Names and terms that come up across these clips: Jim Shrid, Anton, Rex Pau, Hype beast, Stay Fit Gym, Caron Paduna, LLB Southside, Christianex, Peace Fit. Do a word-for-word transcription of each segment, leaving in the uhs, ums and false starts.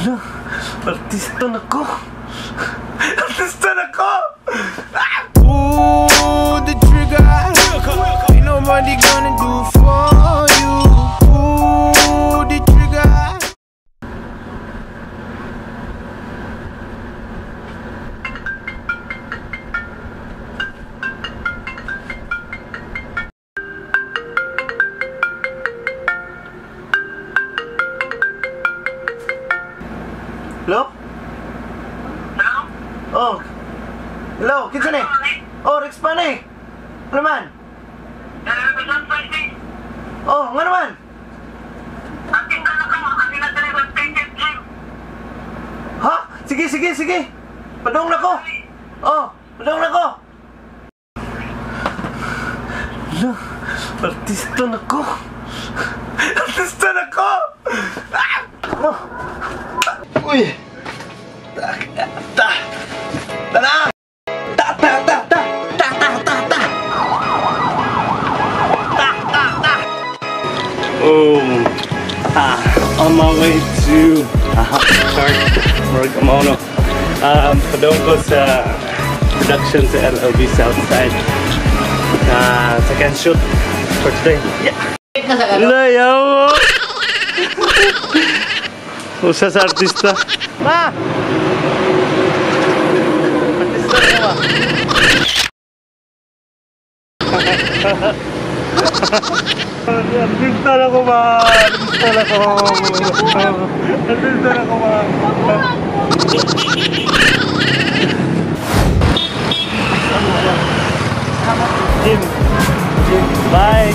Ano? Artista na ko! Artista na ko! Ah! Ooh, the trigger! Ain't nobody gonna do for you! Ooh, the trigger! Hello? Hello? Oh. Hello, kinsa ni? Oh, Rex Pau ni. Ano man? L L B Southside. Oh, ngano man? Ating Kadoko, kanina diri sa Stay Fit Gym. Ha? Sige, sige, sige. Padung na ko. Oh, padung na ko. Hello. Artista na ko. Artista na ko. Ah! Oh. Uy! Ta ta ta ta ta ta ta ta ta ta ta ta ta. Oh, ah, on my way to ah, sorry, Morgamono. Um, Kadoko sa production sa L L B Southside. Ah, second shoot for today. Yeah. Layo. Usas artista. Ma! Artista na ba? Artista na ko ba? Artista na ko. Artista na ko ba? Jim. Jim. Bye.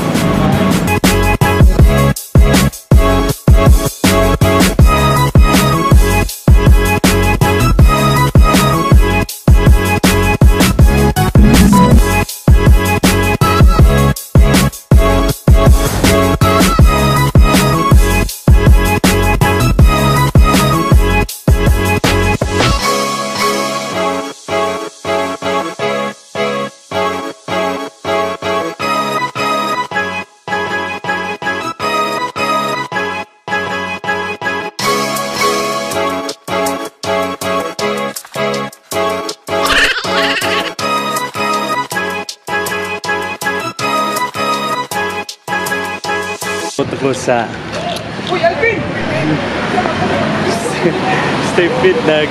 Punta ko sa Uy, Alvin! Stay Fit nag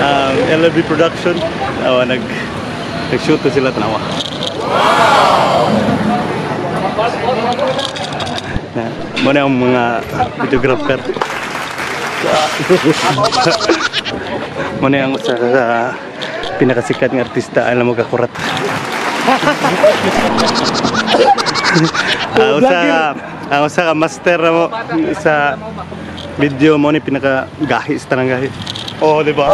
um, L L B production oh, nag nag-shoot na sila tanawa. Muna yung mga videographer. Muna yung sa uh, pinakasikat ng artista alam mo kakurat. Ah, usa, ah, usa ka master mo sa video mo ni pinaka gahis tanang gahis. Oh, di ba?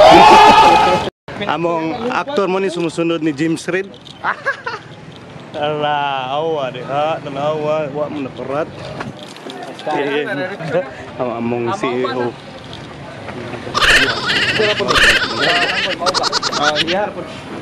Among aktor mo ni sumusunod ni Jim Shrid. Ala, awa di ha, tanawa, wa mo nakurat. Among C E O.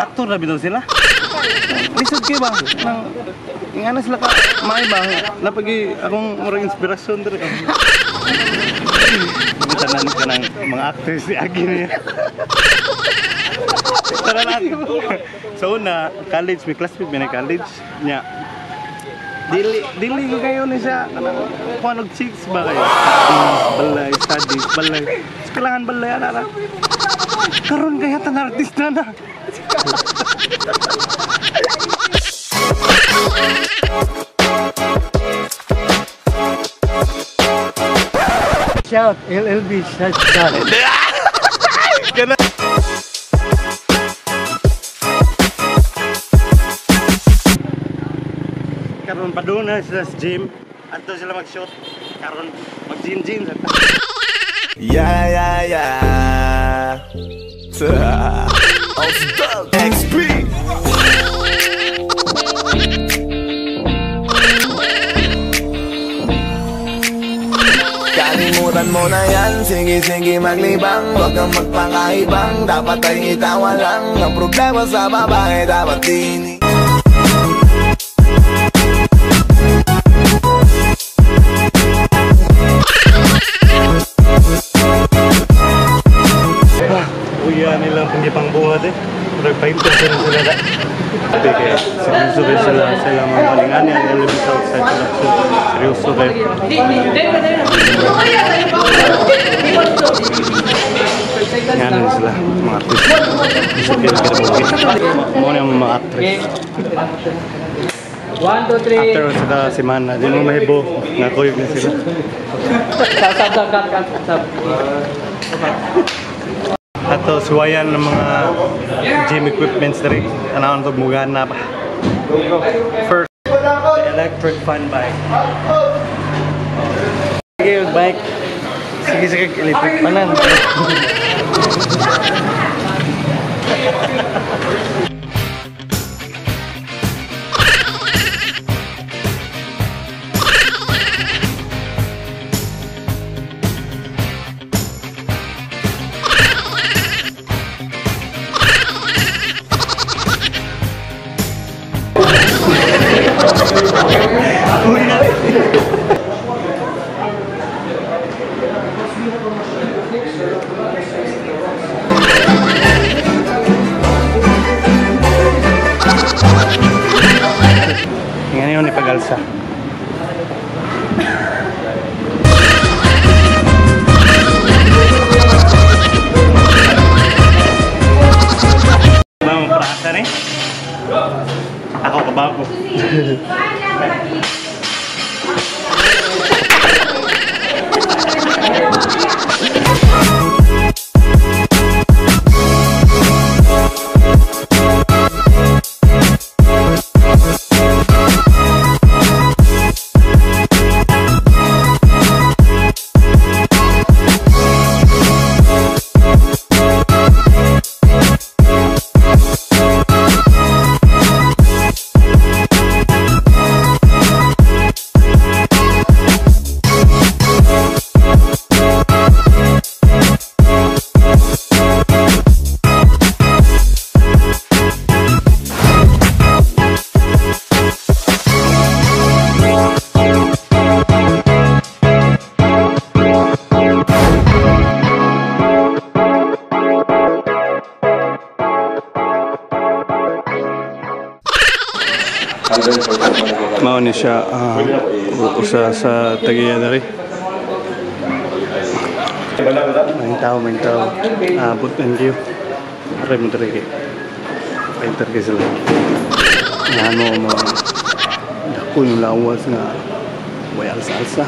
aktor na bitaw sila. Lisod kay ba? Nang ingana sila ka may ba napagi akong murag inspirasyon diri ka. Bitanan kanang mga actors ni agi niya. Taralan. So na college mi classmate mi na college nya Dili, dili kayo ni siya kanang kuanog chicks ba kayo? Balay, studies, balay. Kailangan balay, ala-ala. Karon kaya tan artista na. Shout L L B Southside. Caron Paduna sa gym. Adto sila mag-shoot. Caron mag-gym-gym. Yeah, yeah, yeah. I'm stuck. X P. Kalimutan mo na yan. Sige, sige, maglibang. Huwag kang magpakaibang. Dapat ay itawan lang. Ang problema sa babae dapat ini. Pangbuhat eh, nag-pahinto sila sila ka. Sabi kaya, seryoso kayo sila sila mga kalingan yung L L B Southside sila. Seryoso kayo. Yan yun sila, mga actress. Gusto kayo kita bagay. Muna yung mga actress. After sa semana, din mo mahibo, nakuyog na sila. Sab, sab, sab, sab, sab. Ato suwayan ng mga gym equipments na rin. Ano ang tugmugan na pa? First, the electric fan bike. Sige, bike. Sige, sige, electric fanan. Ngayon ni pagalsa. Ma'am, prasa ni? Ako kabako. Mao ni siya usa sa tagiya dari. Mintaw, mintaw. Abot ng view. Aray mo dari. Painter ka sila. Ano mo. Dako yung lawas na may alsa-alsa.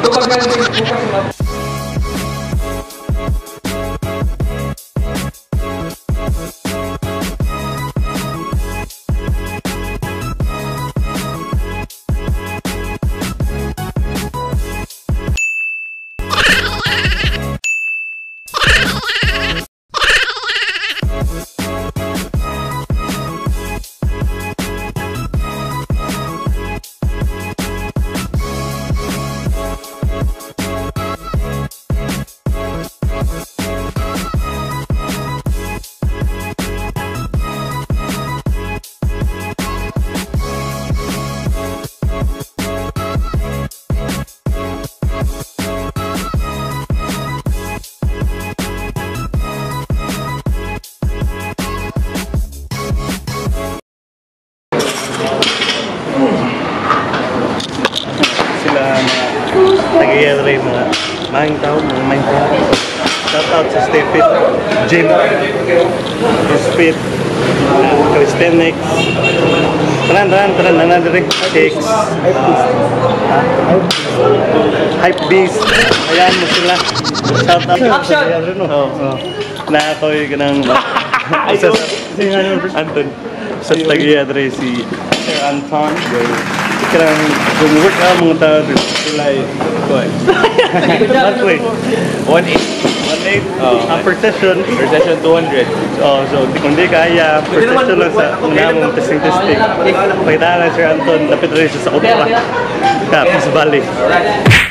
Ito pag nalilip ko pa sila. Maraming tao, maraming tao. Shout out sa Stay Fit Gym, Peace Fit, Christianex. Tanan, tanan, tanan, tanan, Rex Chicks, Hype beast. Ayan mo sila. Shout out. Action! Nakakawin ka ng Anton. Sa tagiya, Tracy. Sir Anton. Gumuwork ang mga tao dito. July. Last week. one eight. Ang per session. Per session two hundred. Oh, so kundi kaya per session lang sa mga mong testing-testing. Pakita na Sir Anton. Lapit rin siya sa kutura. Tapos bali.